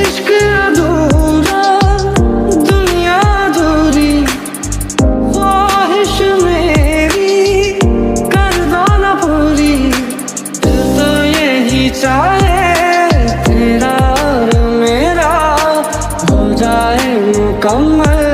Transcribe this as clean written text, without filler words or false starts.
इश्क अधूरा दुनिया अधूरी ख्वाहिश मेरी कर दो ना पूरी, दिल तो यही चाहे तेरा और मेरा हो जाए मुकम्मल।